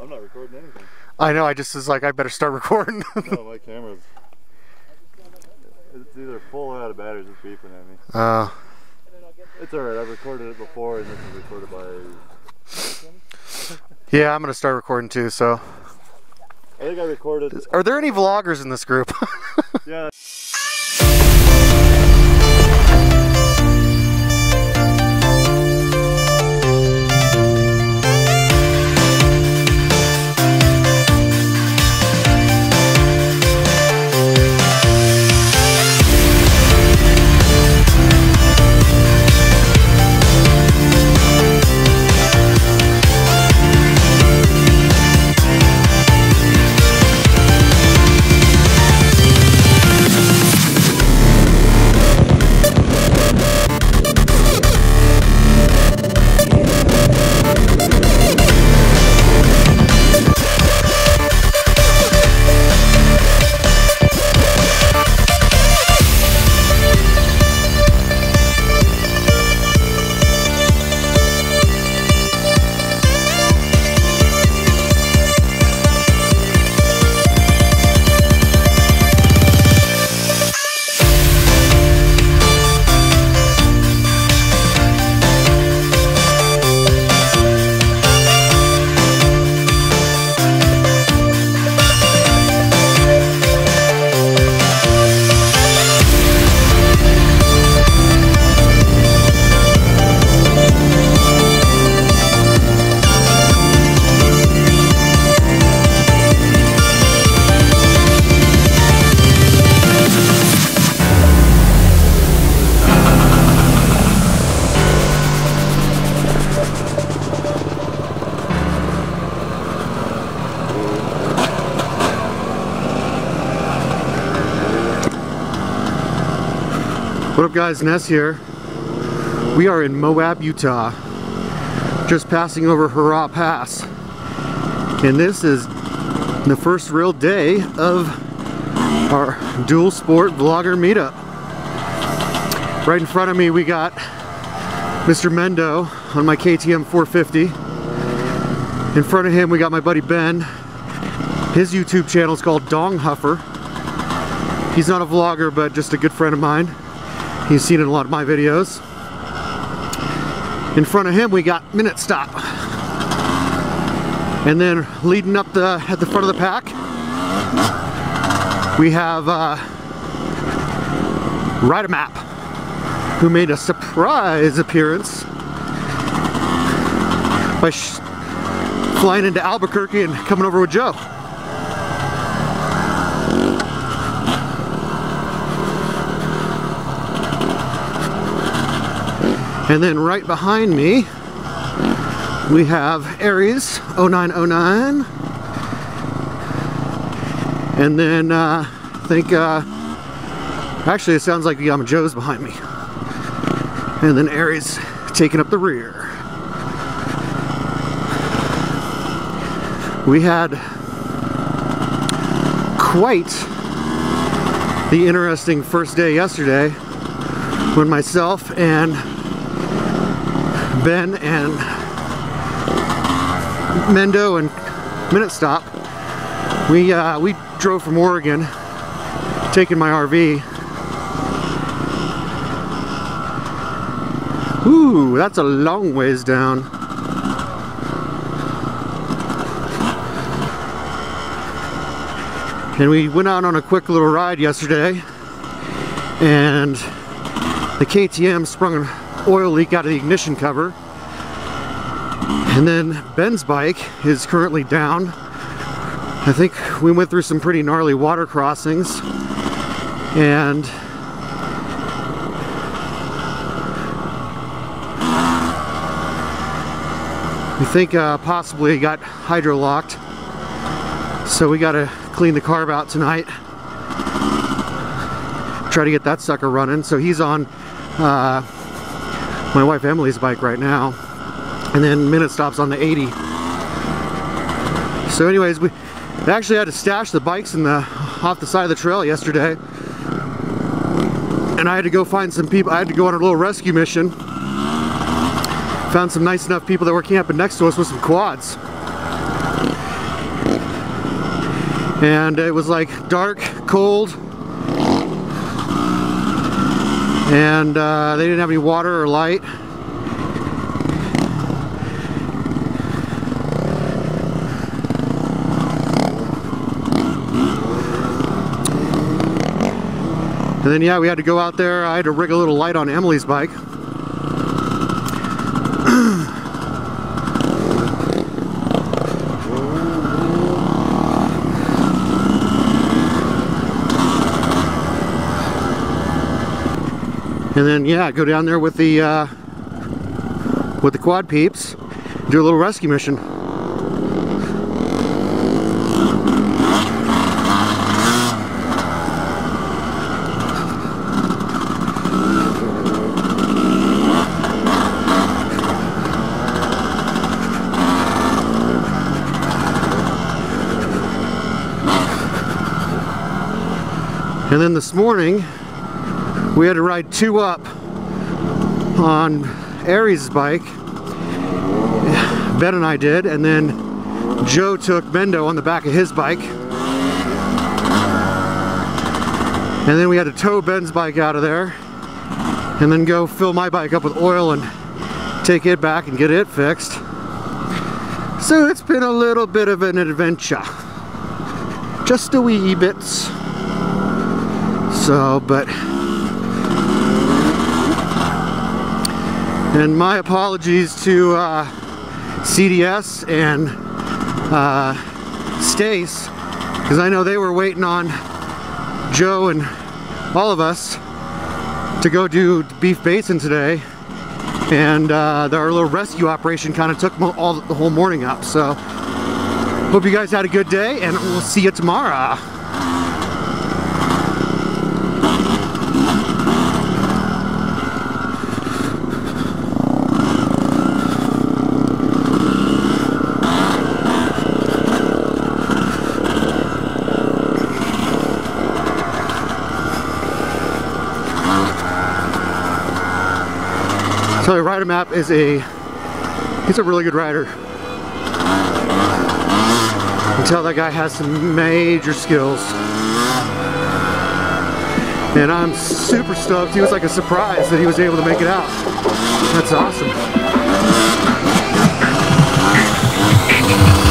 I'm not recording anything. I know, I just was like, I better start recording. No, my camera's... It's either full or out of batteries, it's beeping at me. Oh. It's alright, I've recorded it before and this is recorded by... Yeah, I'm going to start recording too, so... I think I recorded... Are there any vloggers in this group? Yeah. What up guys, Ness here. We are in Moab, Utah. Just passing over Hurrah Pass. And this is the first real day of our dual sport vlogger meetup. Right in front of me we got Mr. Mendo on my KTM 450. In front of him we got my buddy Ben. His YouTube channel is called Donghuffer. He's not a vlogger but just a good friend of mine. He's seen it in a lot of my videos. In front of him we got Minute Stop. And then leading up at the front of the pack, we have RideAMAP, who made a surprise appearance by flying into Albuquerque and coming over with Joe. And then right behind me, we have Aries 0909. And then I think, actually it sounds like Yama Joe's behind me. And then Aries taking up the rear. We had quite the interesting first day yesterday when myself and Ben and Mendo and Minute Stop, we drove from Oregon, taking my RV. Ooh, that's a long ways down. And we went out on a quick little ride yesterday, and the KTM sprung an oil leak out of the ignition cover, and then Ben's bike is currently down. I think we went through some pretty gnarly water crossings, and we think possibly got hydrolocked, so we gotta clean the carb out tonight, try to get that sucker running. So he's on my wife Emily's bike right now, and then Minute Stop's on the 80. So anyways, we actually had to stash the bikes off the side of the trail yesterday, and I had to go find some people. I had to go on a little rescue mission. Found some nice enough people that were camping next to us with some quads, and it was like dark, cold, and they didn't have any water or light. And then yeah, we had to go out there. I had to rig a little light on Emily's bike. And then yeah, go down there with the quad peeps, do a little rescue mission. And then this morning, we had to ride two up on Aries' bike. Ben and I did, and then Joe took Mendo on the back of his bike. And then we had to tow Ben's bike out of there, and then go fill my bike up with oil and take it back and get it fixed. So it's been a little bit of an adventure. Just a wee bit. So, but... And my apologies to CDS and Stace, because I know they were waiting on Joe and all of us to go do Beef Basin today, and our little rescue operation kind of took the whole morning up. So, hope you guys had a good day, and we'll see you tomorrow. So RideAMAP is he's a really good rider. You can tell that guy has some major skills. And I'm super stoked. He was like a surprise that he was able to make it out. That's awesome.